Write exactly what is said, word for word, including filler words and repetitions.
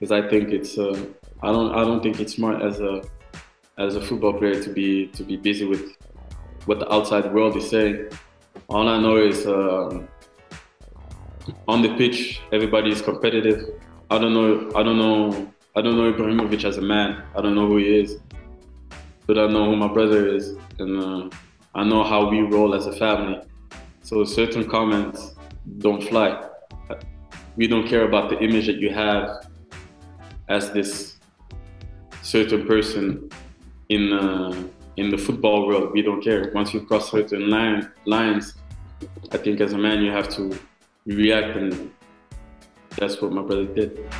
because I think it's uh, I don't I don't think it's smart as a as a football player to be to be busy with what the outside world is saying. All I know is uh, on the pitch everybody is competitive. I don't know I don't know I don't know Ibrahimovic as a man. I don't know who he is, but I know who my brother is, and uh, I know how we roll as a family. So certain comments don't fly. We don't care about the image that you have as this certain person in uh, in the football world. We don't care. Once you cross certain line, lines, I think as a man you have to react, and that's what my brother did.